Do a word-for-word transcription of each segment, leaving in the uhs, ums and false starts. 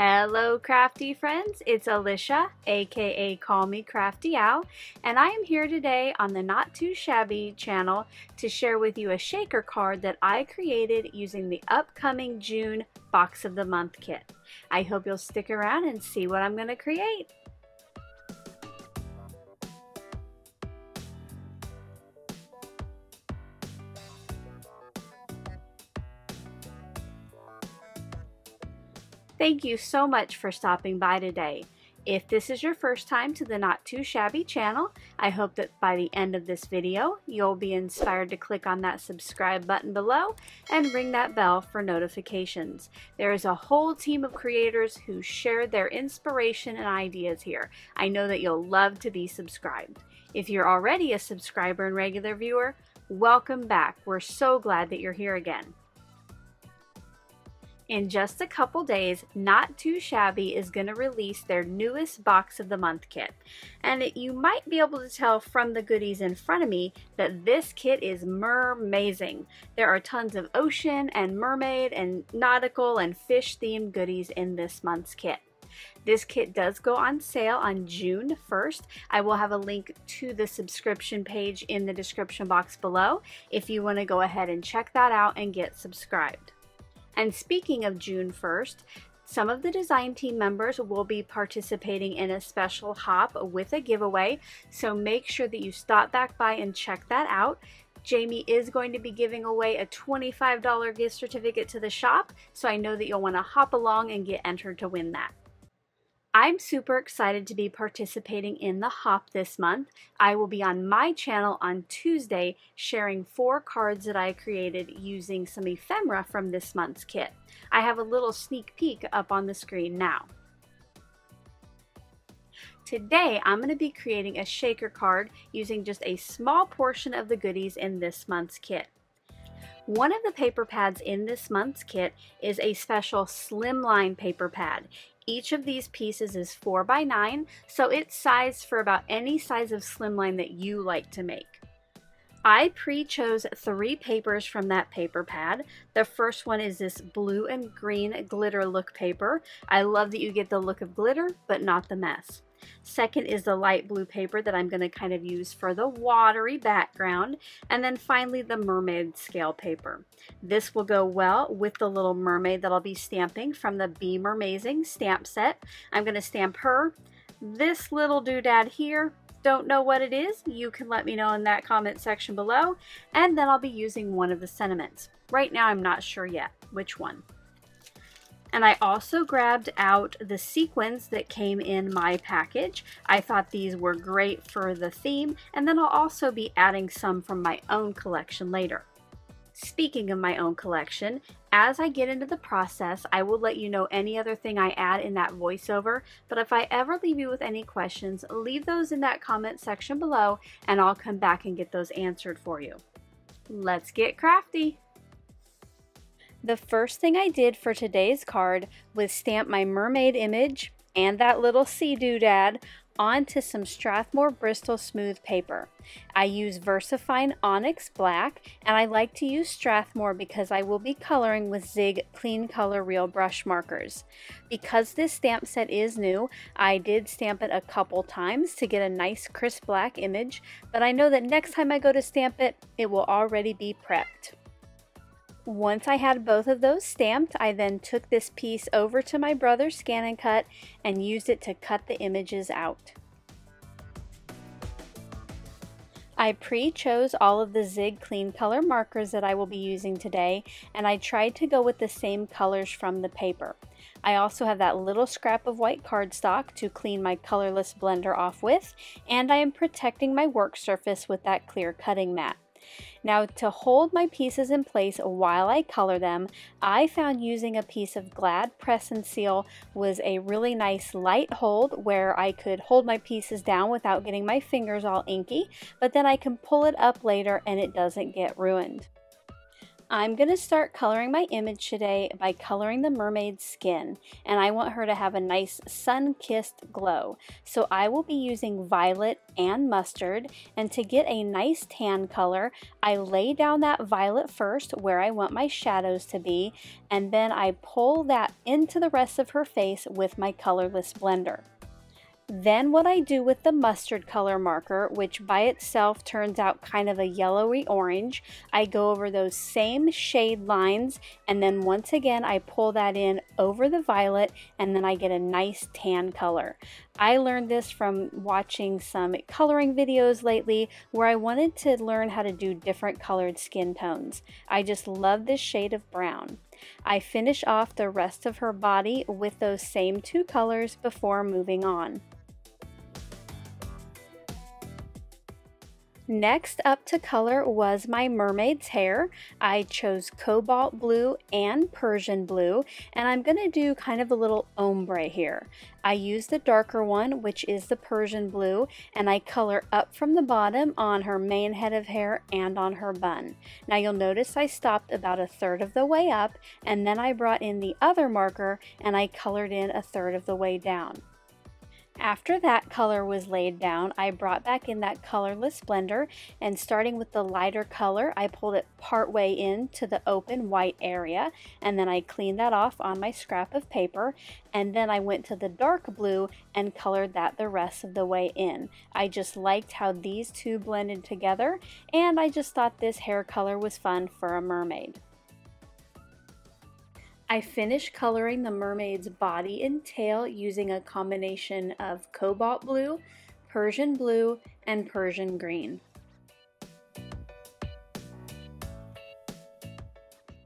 Hello crafty friends, it's Alicia, aka Call Me Crafty Owl, and I am here today on the Not Too Shabby channel to share with you a shaker card that I created using the upcoming June Box of the Month kit. I hope you'll stick around and see what I'm going to create. Thank you so much for stopping by today. If this is your first time to the Not Too Shabby channel, I hope that by the end of this video, you'll be inspired to click on that subscribe button below and ring that bell for notifications. There is a whole team of creators who share their inspiration and ideas here. I know that you'll love to be subscribed. If you're already a subscriber and regular viewer, welcome back. We're so glad that you're here again. In just a couple days, Not Too Shabby is going to release their newest Box of the Month kit. And it, you might be able to tell from the goodies in front of me that this kit is mermazing. There are tons of ocean and mermaid and nautical and fish themed goodies in this month's kit. This kit does go on sale on June first. I will have a link to the subscription page in the description box below if you want to go ahead and check that out and get subscribed. And speaking of June first, some of the design team members will be participating in a special hop with a giveaway, so make sure that you stop back by and check that out. Jamie is going to be giving away a twenty-five dollar gift certificate to the shop, so I know that you'll want to hop along and get entered to win that. I'm super excited to be participating in the hop this month. I will be on my channel on Tuesday sharing four cards that I created using some ephemera from this month's kit. I have a little sneak peek up on the screen now. Today I'm going to be creating a shaker card using just a small portion of the goodies in this month's kit. One of the paper pads in this month's kit is a special slimline paper pad. Each of these pieces is four by nine, so it's sized for about any size of slimline that you like to make. I pre-chose three papers from that paper pad. The first one is this blue and green glitter look paper. I love that you get the look of glitter, but not the mess. Second is the light blue paper that I'm going to kind of use for the watery background. And then finally the mermaid scale paper. This will go well with the little mermaid that I'll be stamping from the Be More Amazing stamp set. I'm going to stamp her. This little doodad here, don't know what it is. You can let me know in that comment section below. And then I'll be using one of the sentiments. Right now I'm not sure yet which one. And I also grabbed out the sequins that came in my package. I thought these were great for the theme, and then I'll also be adding some from my own collection later. Speaking of my own collection, as I get into the process, I will let you know any other thing I add in that voiceover, but if I ever leave you with any questions, leave those in that comment section below, and I'll come back and get those answered for you. Let's get crafty! The first thing I did for today's card was stamp my mermaid image and that little sea doodad onto some Strathmore Bristol Smooth paper. I use VersaFine Onyx Black, and I like to use Strathmore because I will be coloring with Zig Clean Color Real Brush Markers. Because this stamp set is new, I did stamp it a couple times to get a nice crisp black image, but I know that next time I go to stamp it, it will already be prepped. Once I had both of those stamped, I then took this piece over to my brother's Scan and Cut and used it to cut the images out. I pre-chose all of the Zig Clean Color markers that I will be using today, and I tried to go with the same colors from the paper. I also have that little scrap of white cardstock to clean my colorless blender off with, and I am protecting my work surface with that clear cutting mat. Now, to hold my pieces in place while I color them, I found using a piece of Glad Press 'n Seal was a really nice light hold where I could hold my pieces down without getting my fingers all inky, but then I can pull it up later and it doesn't get ruined. I'm going to start coloring my image today by coloring the mermaid's skin, and I want her to have a nice sun-kissed glow. So I will be using violet and mustard, and to get a nice tan color, I lay down that violet first where I want my shadows to be, and then I pull that into the rest of her face with my colorless blender. Then what I do with the mustard color marker, which by itself turns out kind of a yellowy orange, I go over those same shade lines, and then once again I pull that in over the violet, and then I get a nice tan color. I learned this from watching some coloring videos lately where I wanted to learn how to do different colored skin tones. I just love this shade of brown. I finish off the rest of her body with those same two colors before moving on. Next up to color was my mermaid's hair. I chose cobalt blue and Persian blue, and I'm going to do kind of a little ombre here. I use the darker one, which is the Persian blue, and I color up from the bottom on her main head of hair and on her bun. Now you'll notice I stopped about a third of the way up, and then I brought in the other marker and I colored in a third of the way down. After that color was laid down, I brought back in that colorless blender, and starting with the lighter color, I pulled it partway into the open white area, and then I cleaned that off on my scrap of paper, and then I went to the dark blue and colored that the rest of the way in. I just liked how these two blended together, and I just thought this hair color was fun for a mermaid. I finished coloring the mermaid's body and tail using a combination of cobalt blue, Persian blue, and Persian green.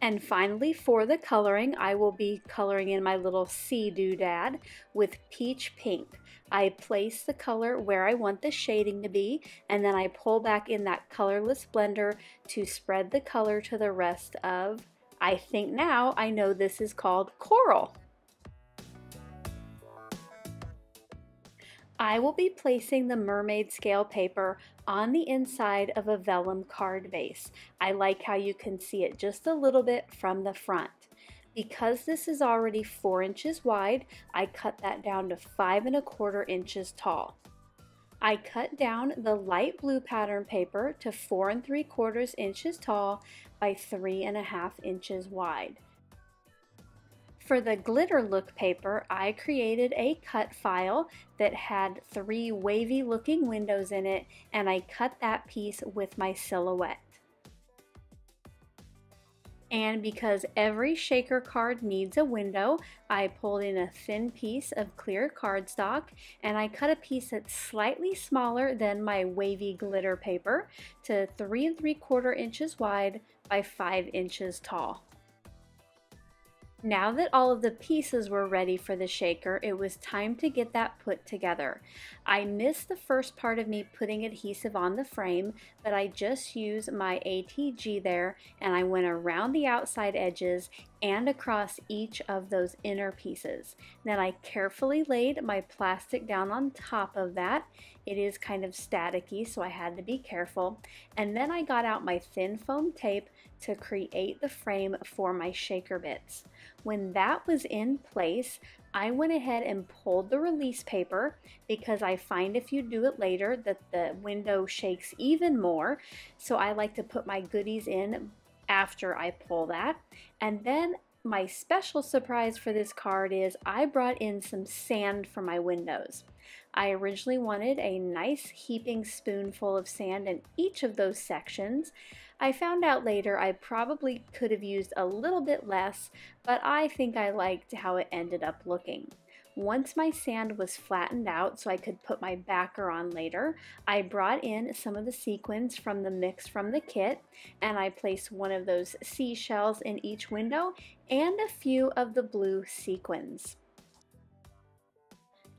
And finally, for the coloring, I will be coloring in my little sea doodad with peach pink. I place the color where I want the shading to be, and then I pull back in that colorless blender to spread the color to the rest of. I think now I know this is called coral. I will be placing the mermaid scale paper on the inside of a vellum card base. I like how you can see it just a little bit from the front. Because this is already four inches wide, I cut that down to five and a quarter inches tall. I cut down the light blue pattern paper to four and three quarters inches tall by three and a half inches wide. For the glitter look paper, I created a cut file that had three wavy looking windows in it, and I cut that piece with my silhouette. And because every shaker card needs a window, I pulled in a thin piece of clear cardstock, and I cut a piece that's slightly smaller than my wavy glitter paper to three and three quarter inches wide by five inches tall. Now that all of the pieces were ready for the shaker, it was time to get that put together. I missed the first part of me putting adhesive on the frame, but I just used my A T G there, and I went around the outside edges and across each of those inner pieces. Then I carefully laid my plastic down on top of that. It is kind of staticky, so I had to be careful. And then I got out my thin foam tape to create the frame for my shaker bits. When that was in place, I went ahead and pulled the release paper, because I find if you do it later that the window shakes even more, so I like to put my goodies in after I pull that. And then my special surprise for this card is I brought in some sand for my windows. I originally wanted a nice heaping spoonful of sand in each of those sections. I found out later I probably could have used a little bit less, but I think I liked how it ended up looking. Once my sand was flattened out so I could put my backer on later, I brought in some of the sequins from the mix from the kit, and I placed one of those seashells in each window and a few of the blue sequins.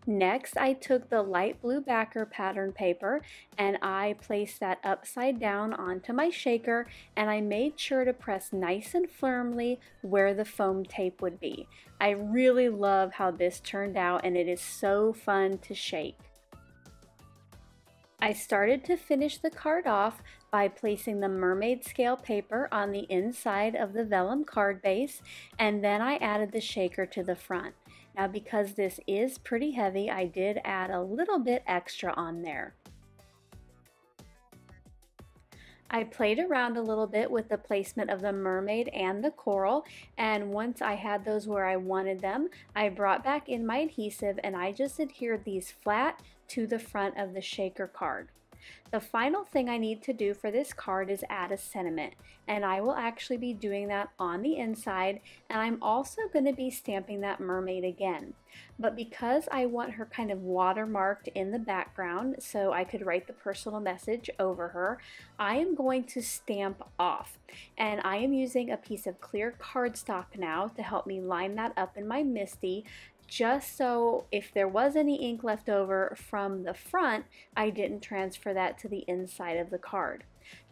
Next, I took the light blue backer pattern paper and I placed that upside down onto my shaker, and I made sure to press nice and firmly where the foam tape would be. I really love how this turned out, and it is so fun to shake. I started to finish the card off by placing the mermaid scale paper on the inside of the vellum card base, and then I added the shaker to the front. Now because this is pretty heavy, I did add a little bit extra on there. I played around a little bit with the placement of the mermaid and the coral, and once I had those where I wanted them, I brought back in my adhesive and I just adhered these flat to the front of the shaker card. The final thing I need to do for this card is add a sentiment, and I will actually be doing that on the inside, and I'm also going to be stamping that mermaid again. But because I want her kind of watermarked in the background so I could write the personal message over her, I am going to stamp off. And I am using a piece of clear cardstock now to help me line that up in my Misti, just so if there was any ink left over from the front, I didn't transfer that to the inside of the card.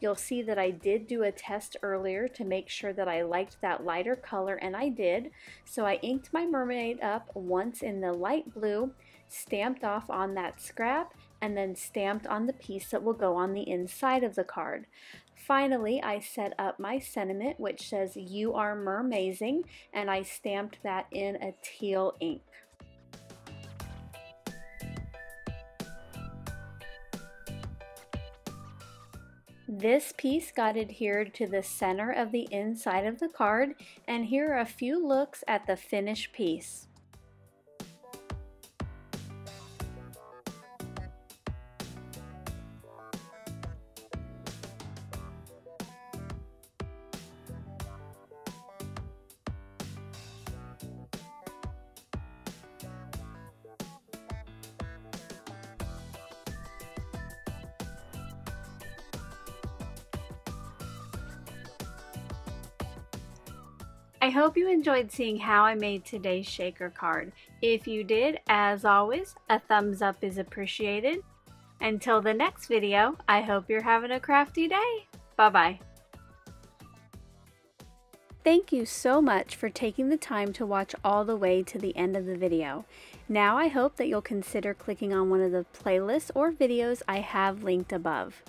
You'll see that I did do a test earlier to make sure that I liked that lighter color, and I did. So I inked my mermaid up once in the light blue, stamped off on that scrap, and then stamped on the piece that will go on the inside of the card. Finally, I set up my sentiment, which says "You are mermazing," and I stamped that in a teal ink. This piece got adhered to the center of the inside of the card, and here are a few looks at the finished piece. I hope you enjoyed seeing how I made today's shaker card. If you did, as always, a thumbs up is appreciated. Until the next video, I hope you're having a crafty day. Bye-bye. Thank you so much for taking the time to watch all the way to the end of the video. Now I hope that you'll consider clicking on one of the playlists or videos I have linked above.